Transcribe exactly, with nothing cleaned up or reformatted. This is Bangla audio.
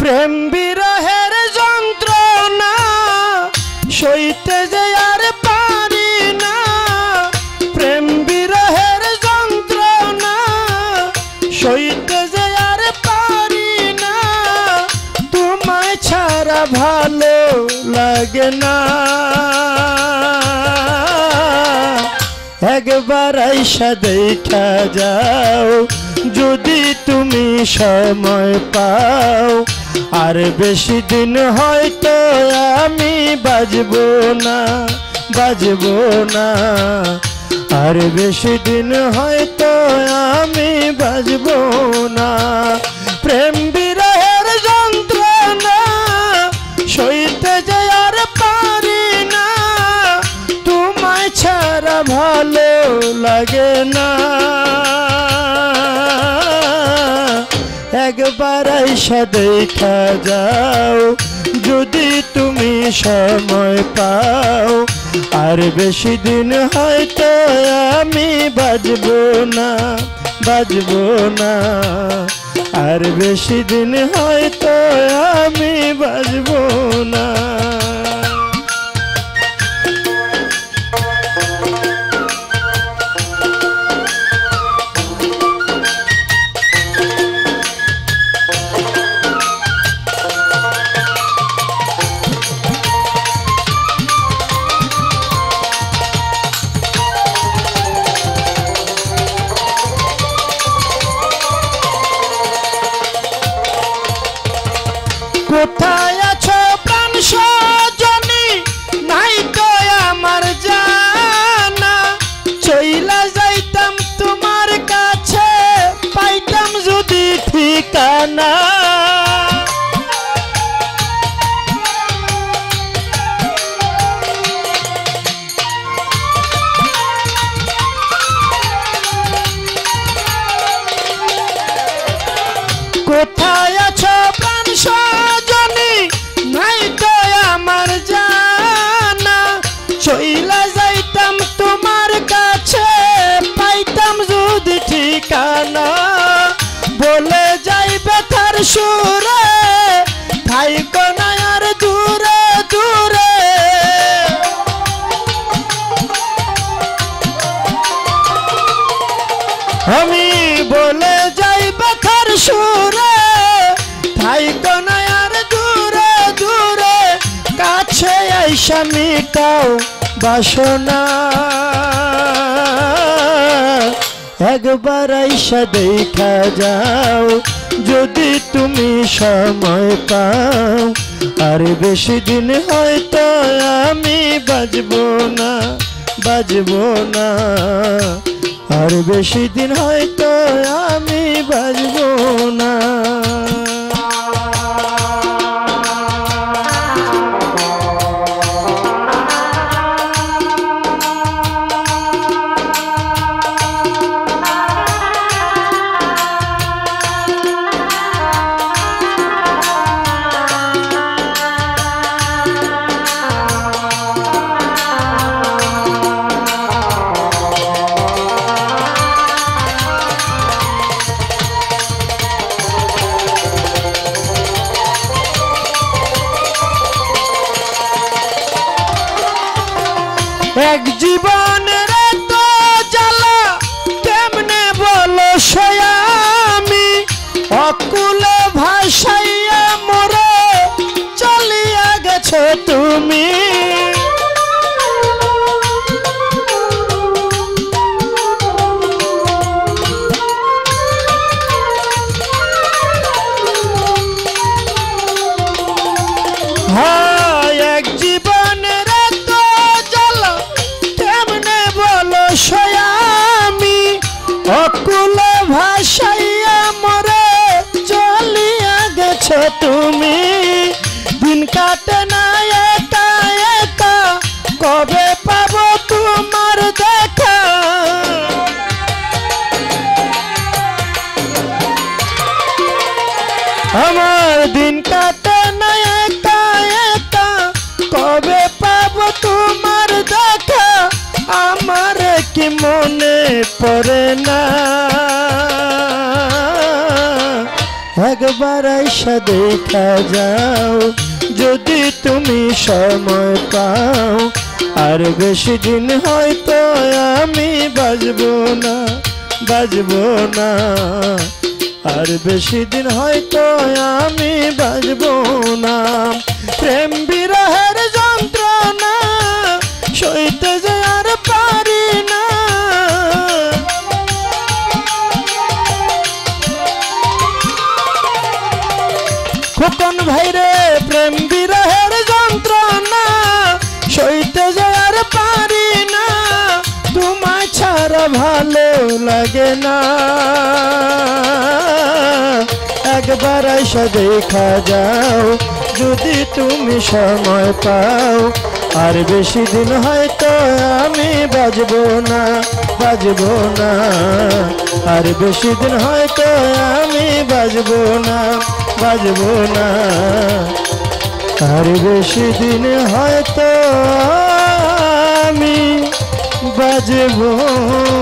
प्रेम बिरहेर যন্ত্রণা সইতে যে আর পারি না, প্রেম বিरहेर যন্ত্রণা সইতে যে আর পারি না, তোমায় ছাড়া ভালো লাগে না। একবার আইসা দেখা যাও যদি তুমি সময় পাও, আর বেশি দিন হয়তো আমি বাজব না, বাজব না, আর বেশি দিন হয়তো আমি বাজব না। প্রেম বিরহের যন্ত্রণা সইতে যে আর পারি না, তোমায় ছাড়া ভালো লাগে না। একবার আইসা দেখা যাও যদি তুমি সময় পাও, আর বেশি দিন হয়তো আমি বাজব না, বাজব না, আর বেশি দিন হয়তো আমি বাজব না। কোথায় আছো প্রাণ সজনী, নাই তো আমার জানা, চইলা যাইতাম তোমার কাছে পাইতাম যদি ঠিকানা। কোথায় আছো প্রাণ সজনী, নাই তো আমার জানা, চইলা যাইতাম তোমার কাছে পাইতাম যদি ঠিকানা। বলে যাই ব্যথার সুরে থাইকো না আর দূরে দূরে, আমি বলে যাই ব্যথার সুরে থাইকো না আর দূরে দূরে, কাছে আইসা মিটাও বাসনা। একবার আইসা দেখা যাও যদি তুমি সময় পাও, আর বেশি দিন হয়তো আমি বাজব না, বাজব না, আর বেশি দিন হয়তো আমি বাজব না। এক জীবনের তো জ্বালা কেমনে বলো সে আমি, অকুলে ভাসাইয়া মরে চলিয়া গেছো তুমি। অকুলে ভাসাইয়া মরে চলিয়া গেছো তুমি, দিন কাটে না একা একা, কবে পাবো তোমার দেখা। আমার দিন কাটে না একা একা, কবে পাবো তোমার দেখা, আমার কি মনে পড়ে না। একবার আইসা দেখা যাও, যদি তুমি সময় পাও। আর বেশি দিন হয়তো আমি বাজব না, বাজব না। আর বেশি দিন হয়তো আমি বাজব না। প্রেম বিরহের যন্ত্রণা সইতে যে আর পারি না, খোকন ভাইরে প্রেম বিরহের যন্ত্রণা সইতে যে আর পারি না। তোমায় ছাড়া ভালো লাগে না, একবার এসে দেখা যাও, যদি তুমি সময় পাও। আর বেশি দিন হয়তো আমি বাজব না, বাজব না। আর বেশি দিন হয়তো আমি বাজব না, বাজব না। আর বেশি দিন হয়তো আমি বাজব।